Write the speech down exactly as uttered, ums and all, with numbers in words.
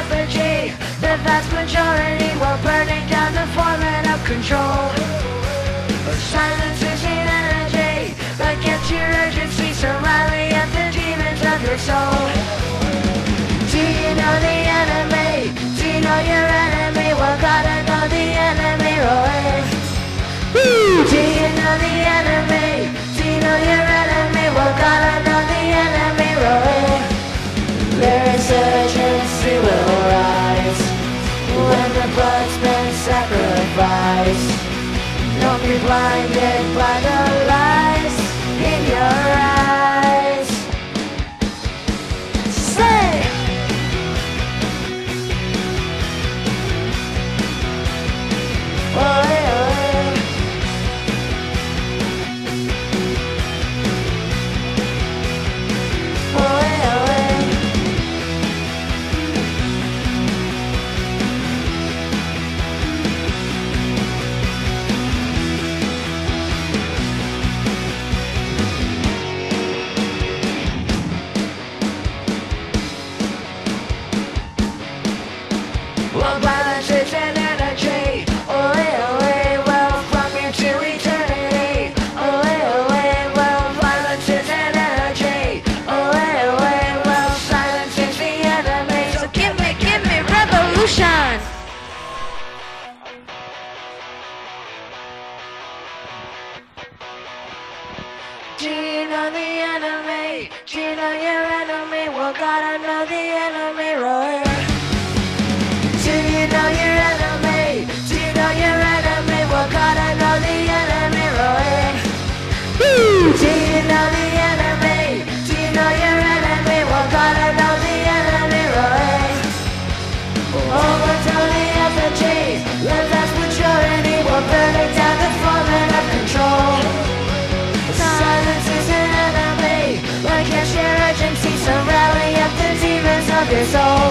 lethargy. The vast majority were burning down the format of control. Silence is an energy, like it's your urgency, so rally at the demons of your soul. Do you know the enemy? Do you know your enemy? Well, gotta know the enemy, always. Do you know the enemy? Do you know your enemy? Well, gotta know the enemy, always. There is urgency will rise when the blood's been sacrificed. Don't be blinded by the lies in your eyes. Say! Oy, oy. Oy, oy. Well, violence is an energy, away, away, well, from you to eternity. Away, away, well, violence is an energy, away, away, well, silence is the enemy. So give me, give me revolution! Do you know the enemy? Do you know your enemy? Well, gotta know the enemy, Roy. Do you know your enemy? Do you know your enemy? Well, gotta know the enemy, Roy. Do you know the enemy? Do you know your enemy? Well, gotta know the enemy, Roy. Overthrow the effigy, the vast majority will burn it down the format of control. Silence is an enemy, like it's your urgency, so rally up the demons of your soul.